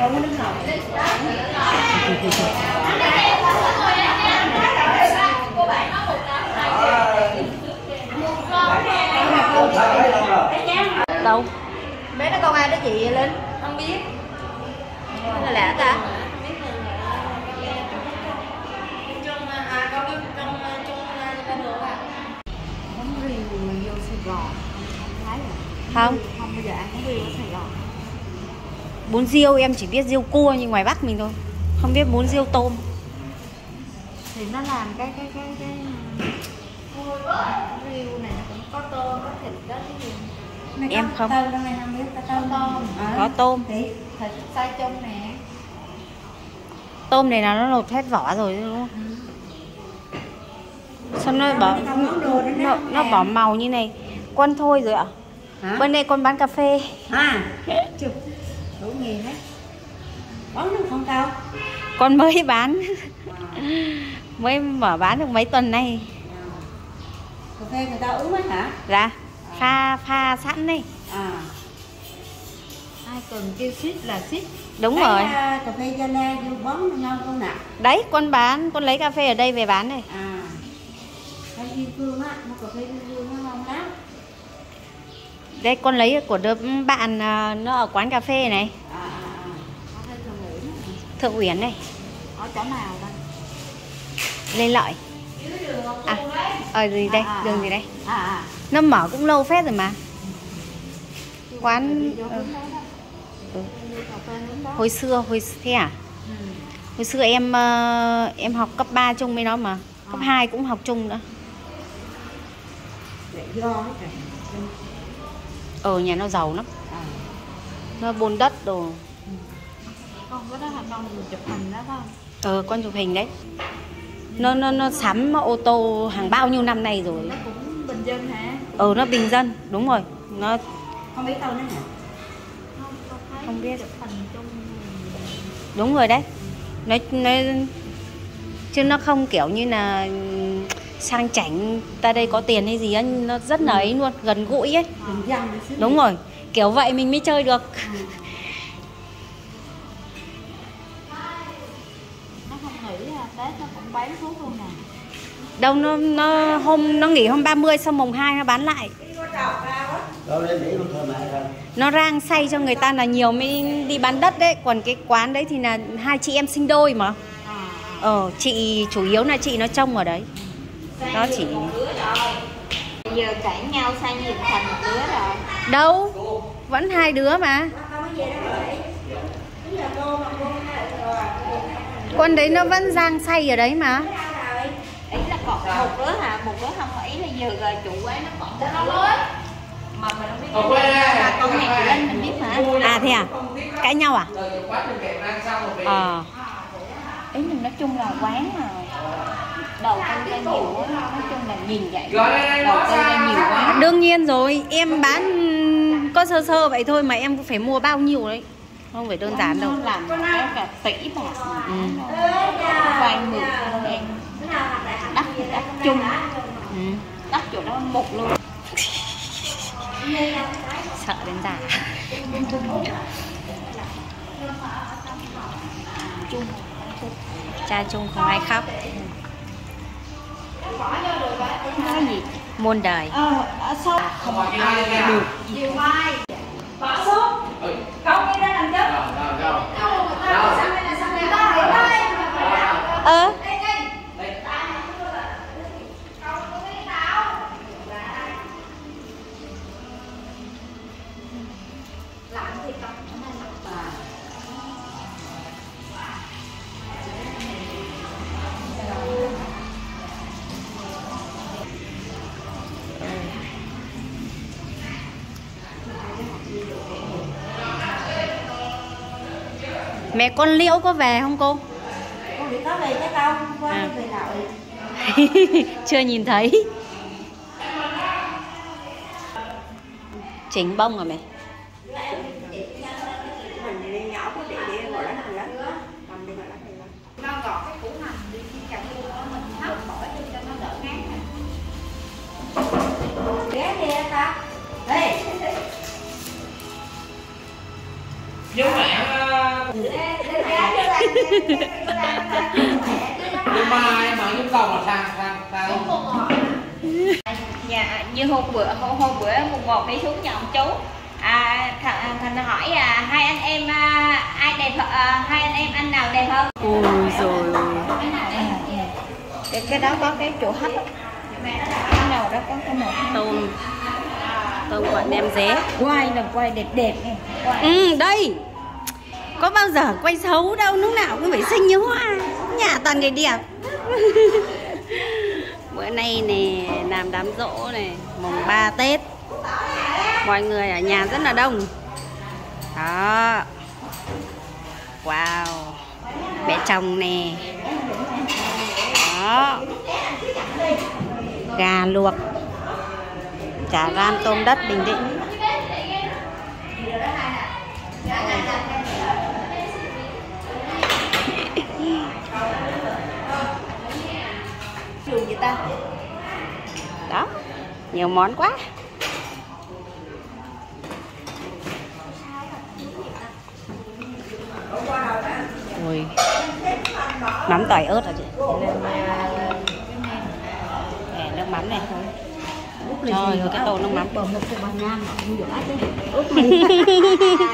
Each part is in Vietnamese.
Không có nước ngọt. Đâu? Bé nó con ai đó chị Linh? Không biết. Là lạ ta. Không. Không bây giờ ăn bún riêu ở Sài Gòn. Bún riêu em chỉ biết riêu cua như ngoài Bắc mình thôi. Không biết bún riêu tôm. Thì nó làm cái riêu này nó cũng có tôm, có thịt đó cái gì. Này em không. Tôm này không biết có tôm. Có tôm. Thịt xay chung nè. Tôm này là nó lột hết vỏ rồi đúng không? Sao nó bỏ màu như này. Con thôi rồi ạ. Hả? Bên đây con bán cà phê. À, chụp đủ nghề hết. Bán được không tao? Con mới bán. À. Mới mở bán được mấy tuần nay. À. Cà phê người ta uống ấy hả? Dạ. À. Pha sẵn đây. À. Ai cần kêu ship là ship. Đúng đấy, rồi. Cà phê da la vô bón ngon không ạ? Đấy, con bán, con lấy cà phê ở đây về bán đây. À. Cà phê Phương á, mua cà phê Phương nó ngon lắm. Đây con lấy của đứa bạn nó ở quán cà phê này. Thượng Uyển đây. Ở chỗ nào đây? Lê Lợi. À, ở gì đây? Đường gì đây? Nó mở cũng lâu phết rồi mà. Quán hồi thế à? Hồi xưa em học cấp 3 chung với nó mà, cấp 2 cũng học chung nữa. Ở nhà nó giàu lắm. À. Nó bồn đất đồ. Ừ. Con có đó là con chụp hình đó không? Ờ con chụp hình đấy. Nó sắm ô tô hàng bao nhiêu năm nay rồi. Nó cũng bình dân hả? Ờ nó bình dân, đúng rồi. Nó không biết đâu nữa hả? Không biết. Chụp hình trong... Đúng rồi đấy. Nó chứ nó không kiểu như là sang chảnh ta đây có tiền hay gì á, nó rất là ấy luôn, gần gũi ấy. À, đúng rồi, kiểu vậy mình mới chơi được. À. Nó không nghỉ là Tết nó cũng bán thuốc luôn nè. Đâu nó nghỉ hôm 30 xong mùng 2 nó bán lại. Nó rang xay cho người ta là nhiều mới đi bán đất đấy, còn cái quán đấy thì là hai chị em sinh đôi mà. Ờ, chị chủ yếu là chị nó trông ở đấy. Nó chỉ bây giờ cãi nhau sang nhiệt thành một đứa rồi. Đâu? Vẫn hai đứa mà. Con đấy nó vẫn rang xay ở đấy mà. Ý là còn một đứa hả? Một đứa không, ý là giờ rồi chủ quán nó còn một đứa. Mà mình không biết. Mà con này của Linh mình biết hả? À thế à? Cãi nhau à? Ờ. Ý mình nói chung là quán mà đầu tư ra nhiều quá, nói chung là nhìn vậy, đầu tư ra nhiều quá. Đương nhiên rồi, em bán có sơ sơ vậy thôi mà em cũng phải mua bao nhiêu đấy, không phải đơn giản đâu. Làm có cả tỷ bạc, vài người em đắt thì đắt chung, đắt chỗ đó một luôn. Sợ đến già. Chung, cha chung không ai khóc. Nói gì? Muôn đời. Không có được. Điều mai. Bỏ xuống. Cậu đi ra làm chứ. Ờ. Mẹ con Liễu có về không cô? Con Liễu có về chứ tao hôm qua à. Về lại. Chưa nhìn thấy. Chỉnh bông rồi mày. Giống mẹ. mai mà nhu cầu là sang nhà như hôm bữa mùng 1 đi xuống nhà ông chú Thành hỏi hai anh em ai đẹp, hai anh em anh nào đẹp hơn? Ôi rồi cái đó có cái chỗ hấp đó. Cái nào đó có cái một tôm quả nem dế quay là quay đẹp đẹp này. Quay. Ừ, đây có bao giờ quay xấu đâu, lúc nào cũng phải xinh như hoa, nhà toàn người đẹp. Bữa nay nè làm đám rỗ này, mùng 3 Tết, mọi người ở nhà rất là đông đó. Wow, bé chồng nè đó, gà luộc, chả ram tôm đất Bình Định. Người ta đó nhiều món quá. Ui, mắm tỏi ớt hả chị? Để nước mắm này thôi. Trời ơi, cái tô nước mắm bún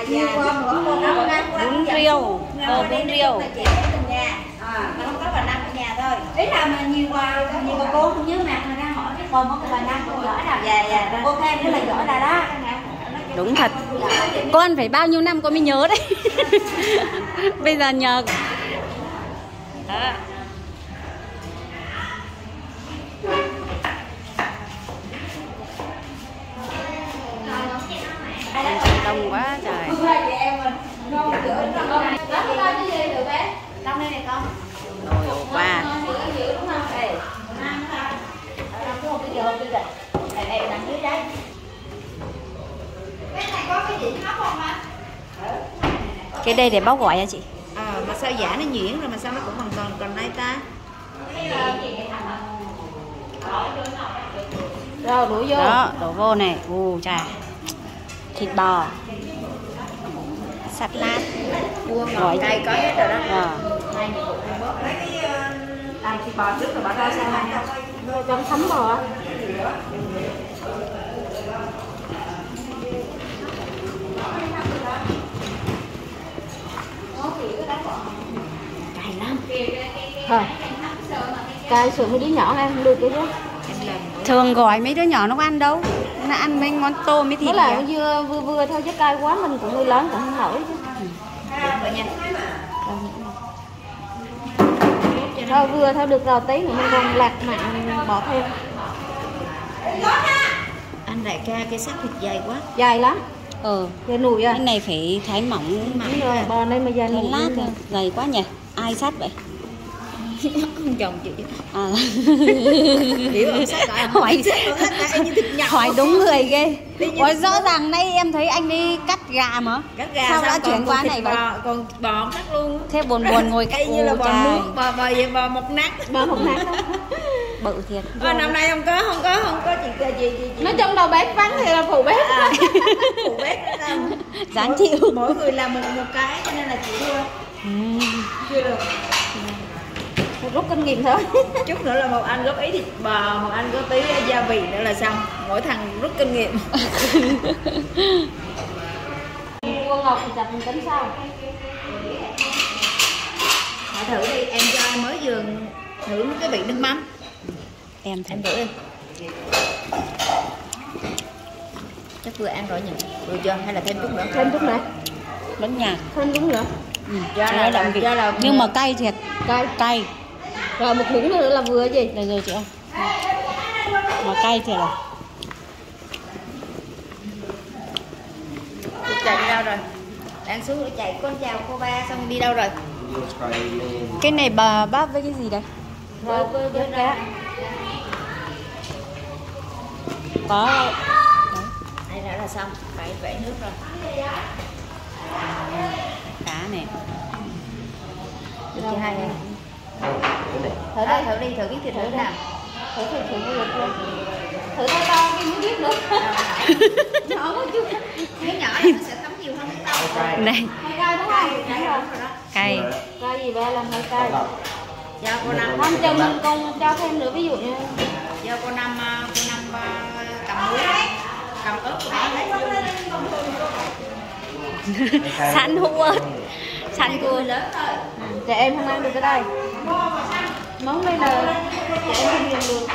riêu, bún riêu. Mà không có bà Nam ở nhà thôi. Ý là mà nhiều bà cô cũng nhớ mặt mà ra hỏi cái còn món của bà Nam cô giỏi nào. Dạ. Cô khen rất là giỏi là đó. Đúng thật. Con phải bao nhiêu năm con mới nhớ đấy. Bây giờ nhờ đó. Đông quá trời. Rồi qua. Cái đây để bóc gọi hả chị? Mà sao giả nó nhuyễn rồi mà sao nó cũng còn còn đây ta? Rồi đổ vô. Đó, đổ vô này. Chà. Thịt bò. Sạch lát. Cua ngọt cay có hết rồi đó. Làm thịt bò trước rồi bỏ ra sao trong thấm bò. Cay lắm. Cay sườn mấy đứa nhỏ ăn được cái chứ. Thường gọi mấy đứa nhỏ nó ăn đâu. Nó ăn mấy món tôm mấy thịt. Nó là vừa thôi chứ cay quá mình cũng người lớn cũng không nổi chứ. Thôi vừa thôi được rồi, tí nữa mình còn lạc mặn bỏ thêm. Anh đại ca cái xác thịt dày quá. Dày lắm. Dày nùi à. Cái này phải thái mỏng mỏng rồi. Bò đây mà dày nùi lát thôi. Dày quá nhỉ. Ai sát vậy? Không chồng chị. Hiểu không? Sát lại hỏi hỏi đúng người ghê. Ủa rõ ràng nay em thấy anh đi cắt gà mà. Cắt gà sao đã chuyển qua này vậy? Còn bò cắt luôn. Thế buồn ngồi cắt như là bò nướng, bò một nát, bò một nát. Bự thiệt. Năm nay không có chị. Nói trong đầu bếp vắng thì là phụ bếp. Phụ bếp đó. Gián chịu. Mỗi người làm một cái cho nên là chị chưa. Chưa được. Rút kinh nghiệm thôi. Chút nữa là một anh góp ý thịt bò, một anh góp tí gia vị nữa là xong. Mỗi thằng rút kinh nghiệm. Cua ngọt thì chặt mình tính sao? Hỏi thử đi, em cho ai mới vừa thử cái vị nước mắm. Em thử đi. Chắc vừa ăn rồi nhỉ? Vừa chưa? Hay là thêm chút nữa? Thêm chút nữa. Bánh nhạt. Thêm chút nữa. Do là nhưng mà cay thiệt. Cay. Rồi một muỗng nữa là vừa gì? Được rồi chị ơi. Mà cay thiệt rồi. Chị chạy đi đâu rồi? Đang xuống nữa chạy con chào cô ba xong đi đâu rồi? Cái này bà bắp với cái gì đây? Với cá. Có. Đây đã là xong, vẩy nước rồi. Cá này. Chị hai này. Thử đi, thử cái thịt thử nào. Thử được luôn. Thử to đi mới biết được. Nhỏ quá chứ. Nếu nhỏ thì nó sẽ thấm nhiều hơn cái to. Này. Cái đó. Cây. Cây gì 35 cây. Dạ cô Năm không cho mình con cho thêm nữa, ví dụ như giờ cô Năm cầm muối, cầm ớt của nó lấy vô. Sẵn hũ ớt. Sẵn cua lớn rồi. Trẻ em không ăn được cái đây. Món đây là trẻ em không ăn được.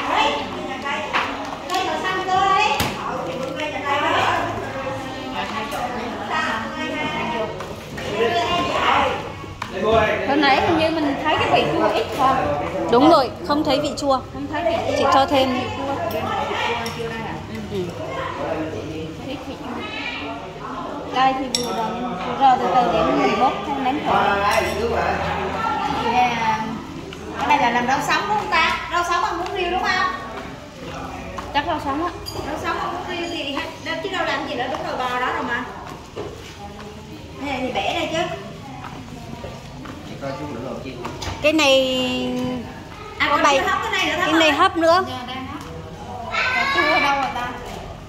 Hồi nãy hình như mình thấy cái vị chua ít thôi. Đúng rồi, không thấy vị chua. Không thấy vị chua. Chị cho thêm vị chua. Cay thì vừa đồng, rồi từ từ để mình bóp thêm nếm thử. Cái này là làm rau sống đúng không ta? Rau sống ăn muống riêu đúng không? Chắc rau sống á. Rau sống ăn muống riêu thì đâu chứ đâu làm gì nữa, đúng rồi bò đó rồi mà. Cái này thì bẻ đây chứ. Cái này à, có bày cái này hấp nữa. Cà chua đâu rồi ta?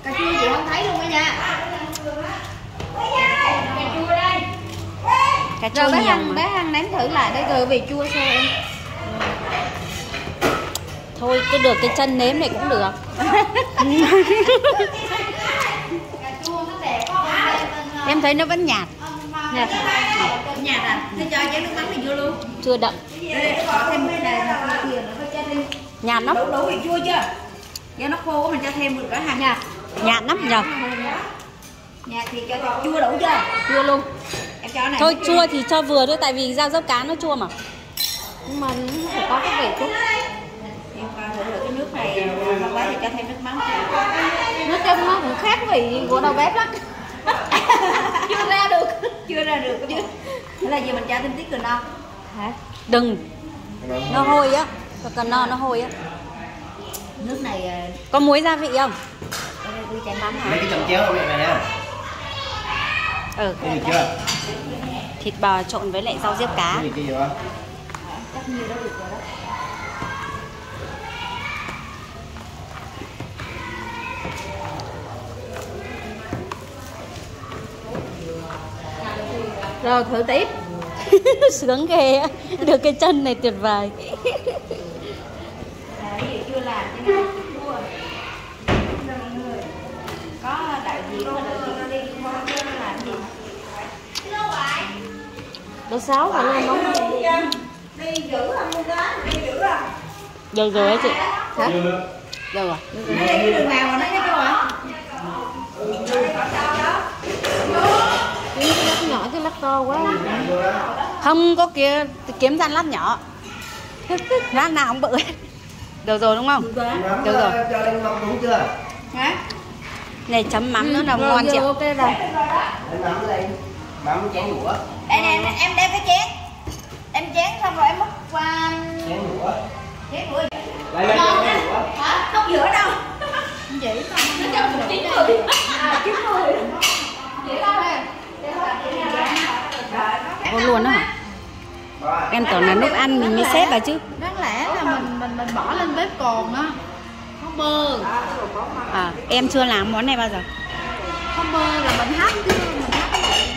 Cà chua chị không thấy luôn đó nha. Cà chua đây. Cà chua rồi, bé Hằng nếm thử lại đây rồi vị chua sao em. Thôi cứ được cái chân nếm này cũng được. Em thấy nó vẫn nhạt. Nhạt. Nhạt à? Thế cho chén nước mắm này vô luôn. Chưa đậm. Đây có thêm cái này kia nó có cho thêm. Nhạt lắm. Đủ vị chua chưa? Giờ nó khô mình cho thêm một cái hạt nhạt. Nhạt lắm rồi. Nhạt thì cho chua đủ chưa? Chua luôn. Em cho này. Thôi chua thì cho vừa thôi tại vì rau dấp cá nó chua mà. Nhưng mà nó phải có cái vị chút. Em thử cái nước này nó quá thì cho thêm nước mắm. Nó trông nó cũng khác vị của đầu bếp lắm. Chưa ra được chứ. Thế là giờ mình cho thêm tí cờ no. Hả? Đừng. Nó hôi á. Cờ no nó hôi á. Nước này có muối gia vị không? Tôi chảy mắm hả? Mấy cái chấm chéo ở bên này nè. Ừ. Được chưa? Thịt bò trộn với lại rau diếp cá. Cái gì vậy? Chắc nhiều đâu được rồi đó. Rồi thử tiếp. Sướng ghê. Được cái chân này tuyệt vời. Cái gì chưa làm cho nên chua. Có đại diện mà đi làm gì. Đồ sáu rồi luôn món này. Đi giữ không đó, đi giữ rồi. Giờ rồi á chị. Hả? Giờ rồi. Nó đi cái đường nào mà nó nhớ chưa ạ? Nhỏ cái lát to quá không có kia kiếm ra lát nhỏ lát nào không bự được rồi đúng không? Được rồi hả? Này chấm mắm nữa là ngon chị. Ok rồi em đem cái chén em chén xong rồi em múc qua chén đũa không rửa đâu vậy vô luôn đó hả? Em tưởng là lúc ăn mình mới xếp vào chứ. Đáng lẽ là mình bỏ lên bếp cồn á. Không bơ. À, em chưa làm món này bao giờ. Không bơ là mình hấp chứ mình hấp thì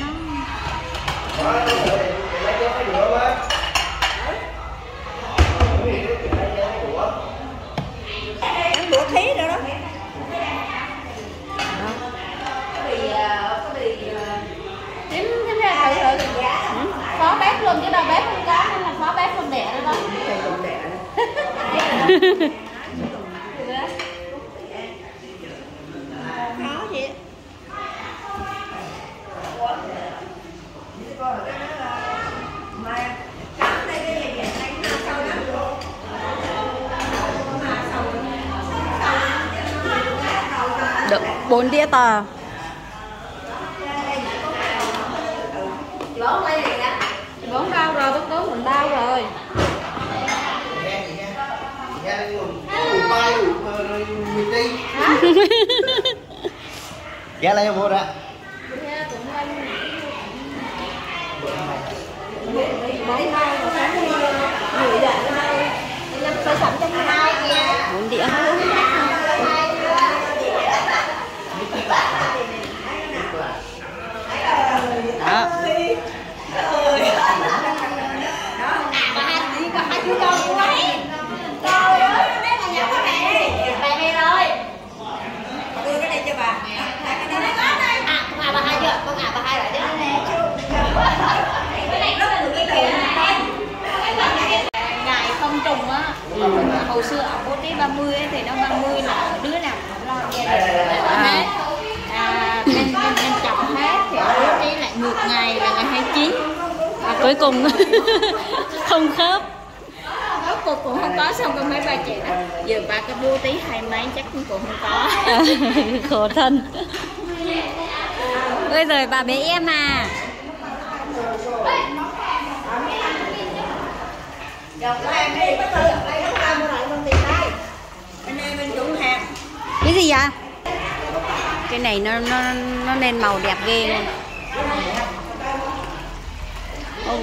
nó. Phó bếp luôn chứ đâu bếp không có nên là phó bếp không đẻ đâu đó. Khó vậy. Được 4 đĩa tờ. Bốn đau rồi, tốt tốt mình đau rồi. Dạ lấy vô ra. Bốn đĩa. Đó. cuối cùng không khớp. Đó, cô cũng không có, xong con mấy ba chị đó giờ ba cái bua tí hai mấy chắc cũng không có. Khổ thân. Ôi giời, bà bé em à. Cái gì vậy? Cái này nó lên màu đẹp ghê luôn. Oh.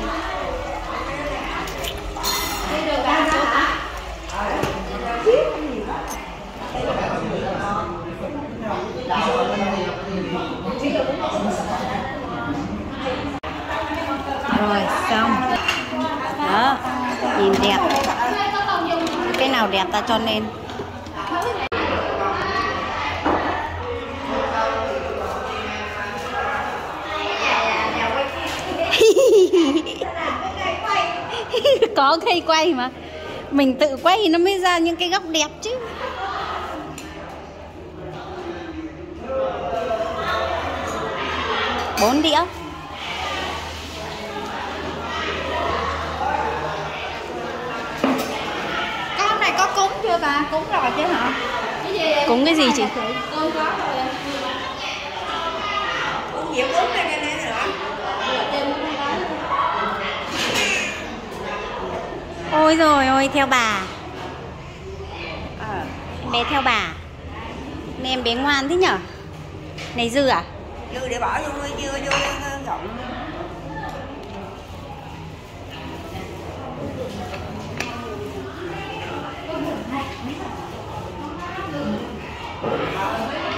Rồi xong đó, nhìn đẹp, cái nào đẹp ta cho lên. Có cây quay mà mình tự quay nó mới ra những cái góc đẹp chứ. Bốn đĩa. Cái hôm nay có cúng chưa bà? Cúng rồi chứ hả? Cái gì? Cúng cái gì chị? Cúng có rồi. Cúng dĩa cúng này này nữa. Ôi rồi ôi, theo bà. Em bé theo bà. Mẹ em bé ngoan thế nhở? Này dư à? Dư để bỏ vô dưa vô rộng.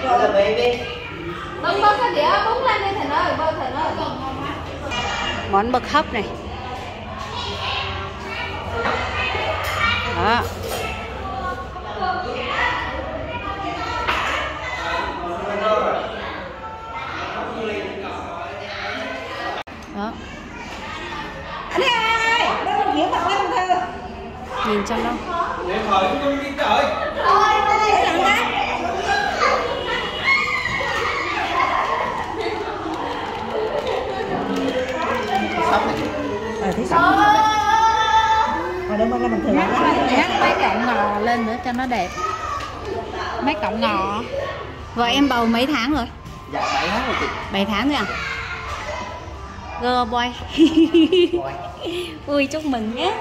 Rồi baby. Bưng bưng cái đĩa bún lên đi Thành ơi, bưng Thành ơi. Món bậc hấp này. Đó. Đó. Nhìn cho nó. Nhắc mấy cọng ngò lên nữa cho nó đẹp. Mấy cọng ngò. Vợ em bầu mấy tháng rồi? Dạ 7 tháng rồi chị. 7 tháng rồi à? Girl boy. Ui chúc mừng nhé.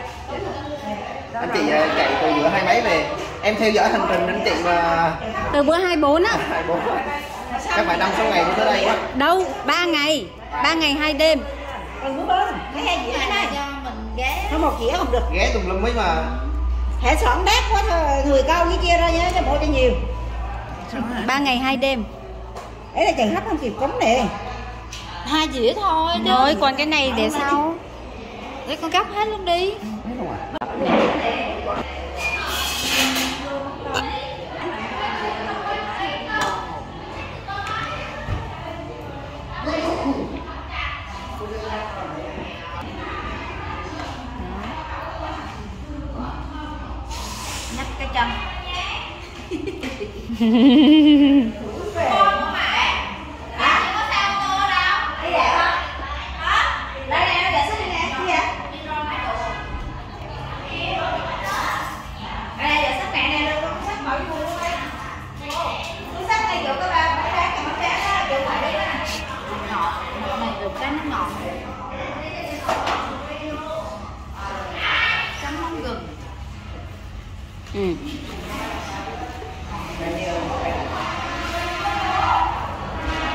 Anh chị chạy từ bữa 2 mấy về. Em theo dõi hành trình anh chị mà. Từ bữa 24 á. 24. Chắc phải 5-6 ngày mới tới đây á. Đâu, 3 ngày. 3 ngày 2 đêm. Còn bữa mấy hai dĩa đây. Ghé. Nó một dĩa không được. Ghé tùm lum ấy mà. Hãy soạn đáp quá thôi, người câu với chia ra nhé, cho bộ cho nhiều. 3 ngày 2 đêm. Đấy là chừng hấp không kịp cúng nè. 2 dĩa thôi. Thôi còn cái này để sau. Để con gấp hết luôn đi.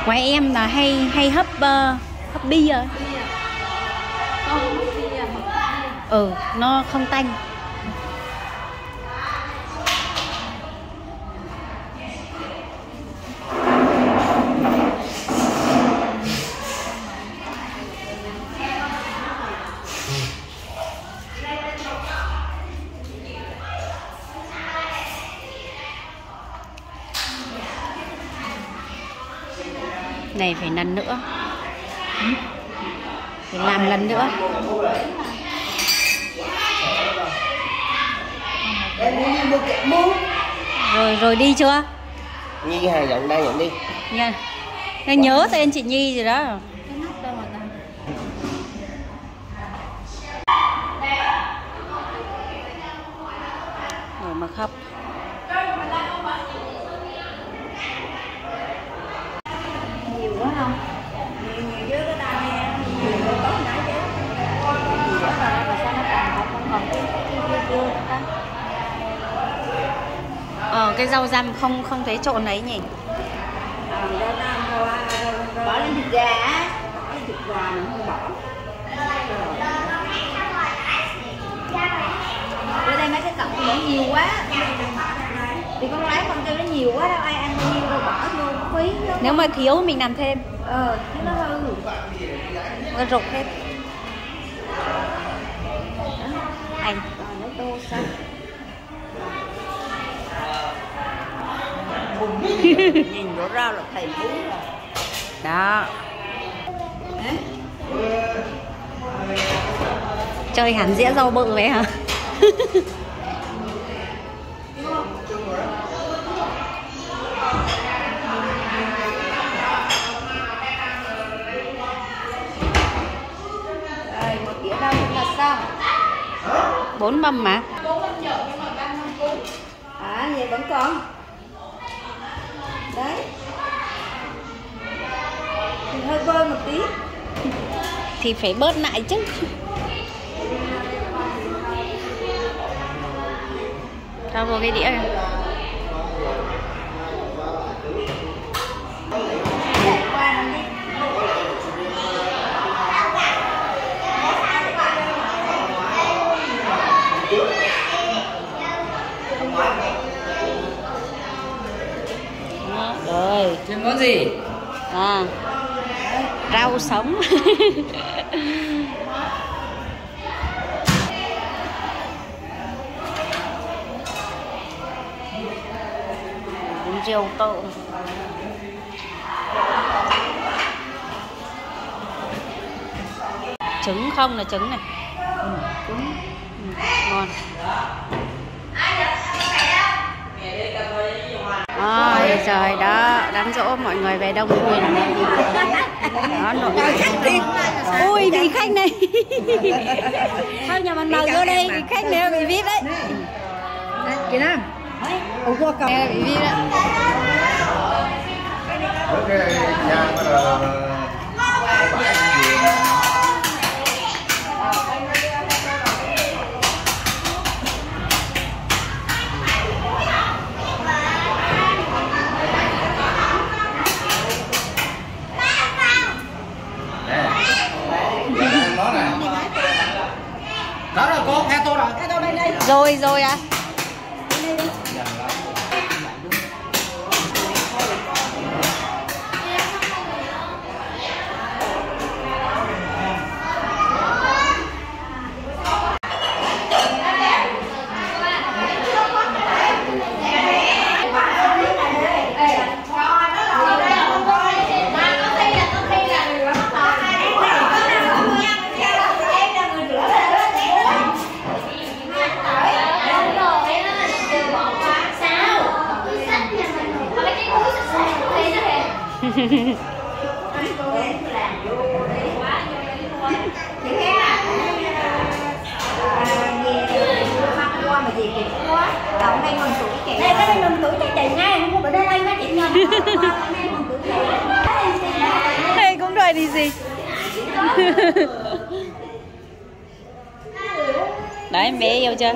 Ngoài em là hay hấp bia. Ừ, nó không tanh. Này phải lần nữa, phải làm lần nữa. Rồi đi chưa? Nhi Hà giọng đang nhận đi. Nha, nhớ tên chị Nhi gì đó. cái rau răm không thấy trộn ấy nhỉ. Bỏ lên thịt gà, cái thịt gà nó không bỏ. Bữa đây mấy cái cọng nó nhiều quá. Thì con lái con kêu nó nhiều quá đâu ai ăn nhiều đâu bỏ vô phí. Nếu mà thiếu mình làm thêm. Chứ nó hư. Nó rục hết. Anh nó tô xanh. Nhìn nó ra là thầy bú rồi. Đó. Chơi hẳn dĩa rau bự vậy hả? Một đĩa rau là xong. 4 mâm mà. 4 mâm nhỏ nhưng mà 3 mâm cúng. À vậy vẫn còn. Đấy. Thì hơi bơ một tí. Thì phải bớt lại chứ. Tao vô cái đĩa kìa. Rồi, thêm món gì? À, rau sống. Rau tôm. Trứng không là trứng này. Trứng. Ngon. Ôi trời đó, đám dỗ mọi người về đông vui lắm. Đó, nội khách. Ui, vị khách này. Thôi nhà mình mời vô đây, vị khách này bị VIP đấy. Kìa Nam. Ủa qua cầu. Bị VIP đấy. Rồi rồi à. Đây cũng đòi đi gì. Đấy mẹ yêu chưa?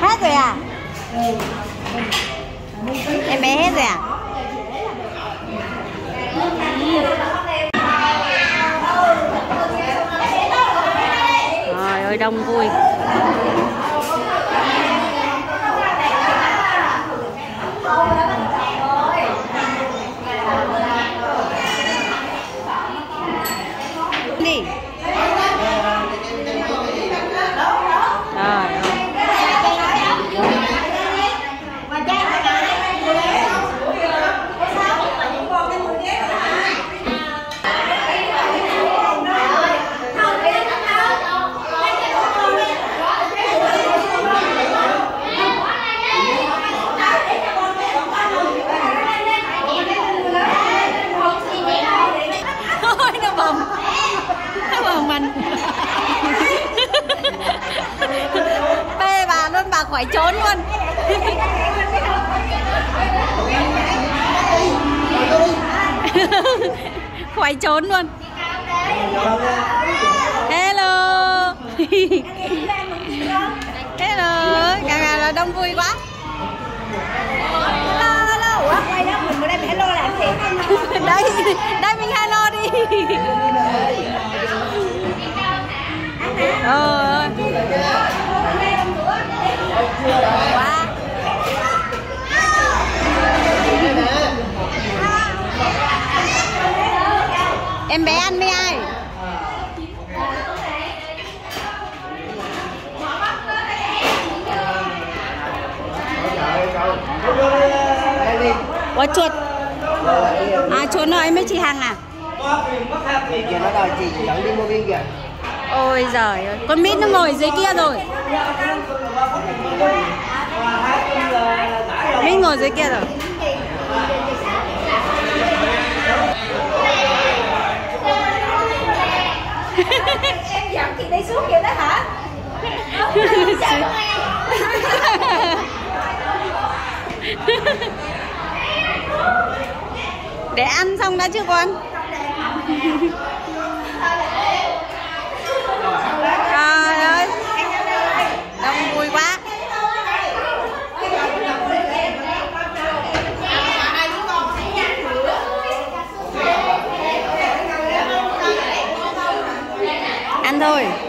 Hết rồi à? Em bé hết rồi à? Trời ơi đông vui. khỏi trốn luôn. Khỏi trốn luôn. Hello. Hello. Cả nhà là đông vui quá. Hello, hello. Quay đó mình đây hello làm gì? Đây, đây mình hello đi. Quá. Em bé ăn với ai? Ủa chuột. À chuột nói mấy chị Hằng à? Ôi giời ơi, con mít nó ngồi dưới kia rồi. Mít ngồi dưới kia rồi. Em giật chị đi xuống vậy đó hả? Để ăn xong đã chưa con? Trời ơi, đông vui quá. Ăn thôi.